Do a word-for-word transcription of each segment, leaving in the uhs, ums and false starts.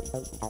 Thank you.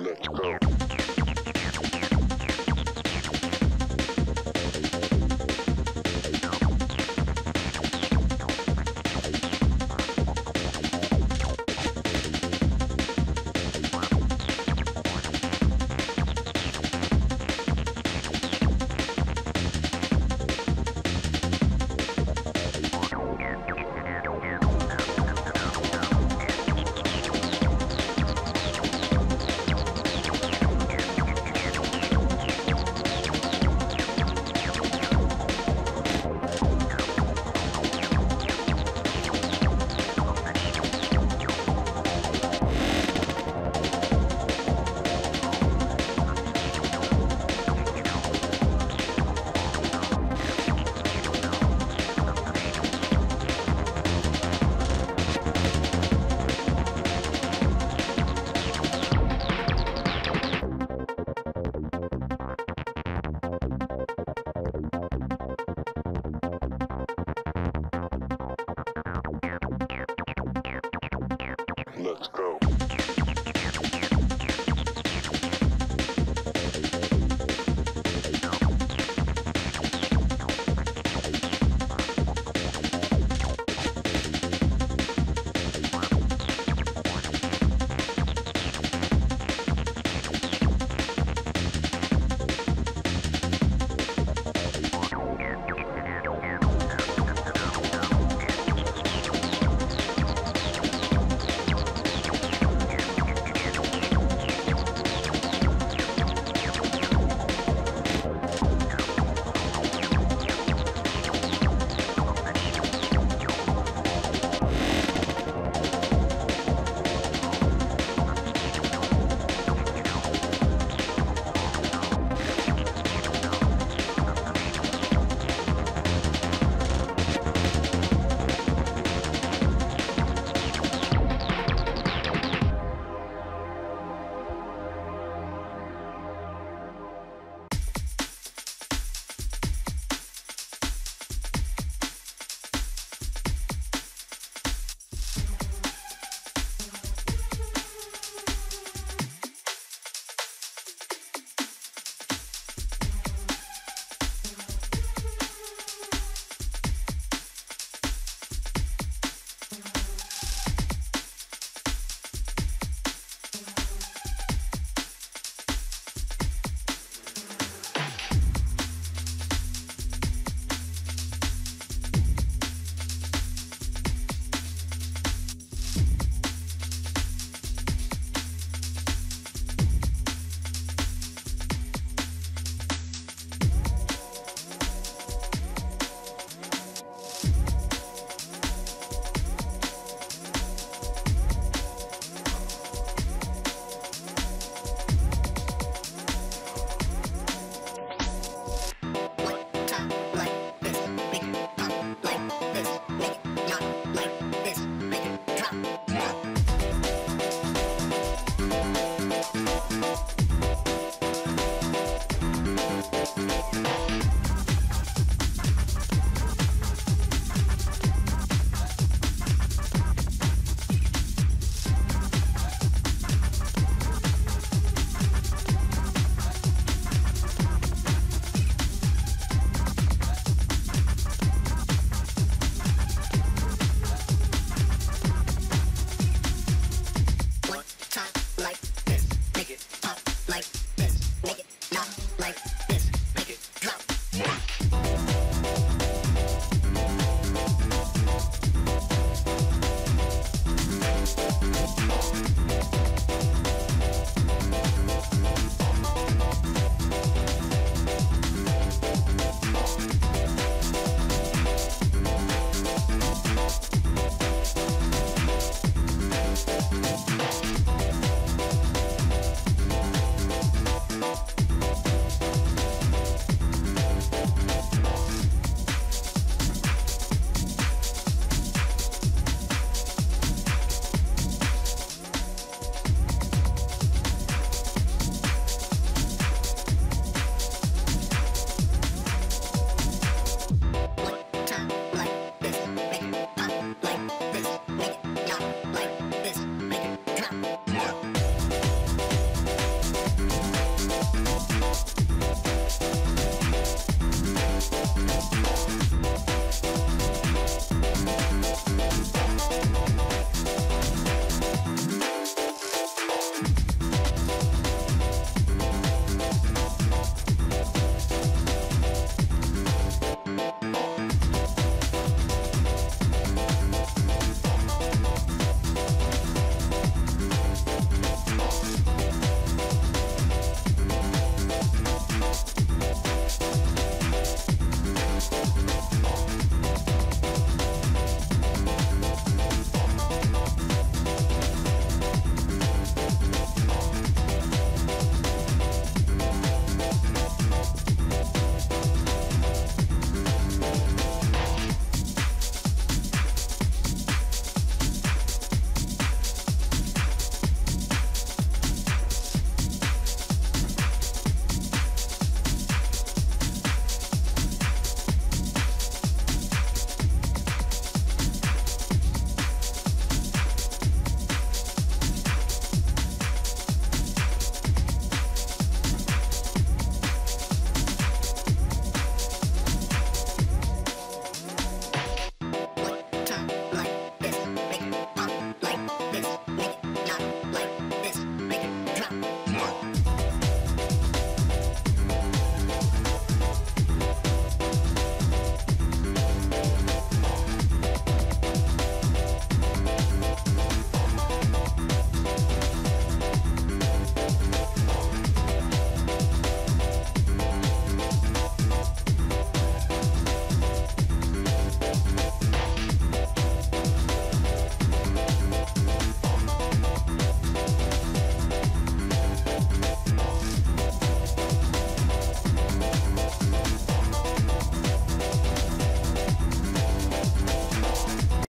Let's go.